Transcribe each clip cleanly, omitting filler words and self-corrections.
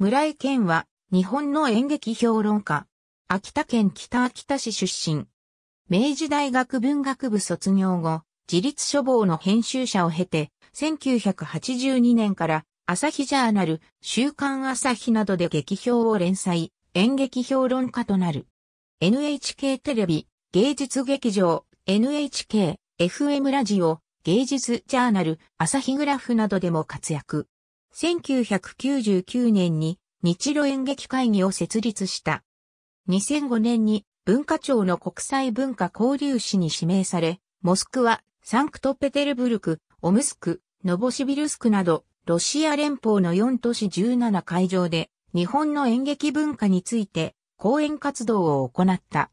村井健は、日本の演劇評論家。秋田県北秋田市出身。明治大学文学部卒業後、自立書房の編集者を経て、1982年から、朝日ジャーナル、週刊朝日などで劇評を連載、演劇評論家となる。NHK テレビ、芸術劇場、NHK、FM ラジオ、芸術ジャーナル、朝日グラフなどでも活躍。1999年に日露演劇会議を設立した。2005年に文化庁の国際文化交流使に指名され、モスクワ、サンクトペテルブルク、オムスク、ノボシビルスクなど、ロシア連邦の4都市17会場で日本の演劇文化について講演活動を行った。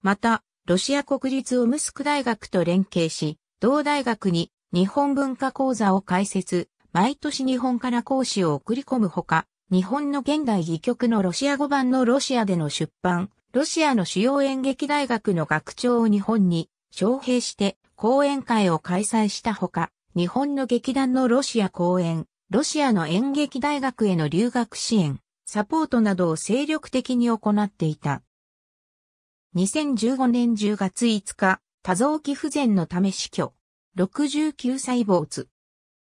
また、ロシア国立オムスク大学と連携し、同大学に日本文化講座を開設、毎年日本から講師を送り込むほか、日本の現代戯曲のロシア語版のロシアでの出版、ロシアの主要演劇大学の学長を日本に招聘して講演会を開催したほか、日本の劇団のロシア公演、ロシアの演劇大学への留学支援、サポートなどを精力的に行っていた。2015年10月5日、多臓器不全のため死去。69歳没。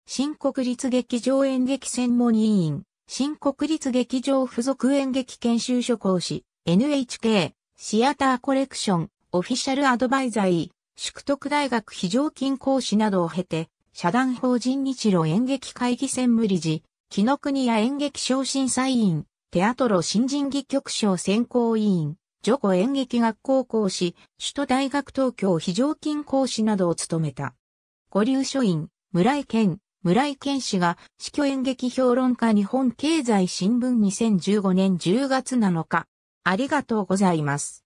新国立劇場演劇専門委員、新国立劇場附属演劇研修所講師、NHK、シアターコレクション、オフィシャルアドバイザリー、淑徳大学非常勤講師などを経て、社団法人日露演劇会議専務理事、紀伊國屋演劇賞審査委員、テアトロ新人戯曲賞選考委員、ジョコ演劇学校講師、首都大学東京非常勤講師などを務めた。五柳書院、村井健氏が死去演劇評論家日本経済新聞2015年10月7日。ありがとうございます。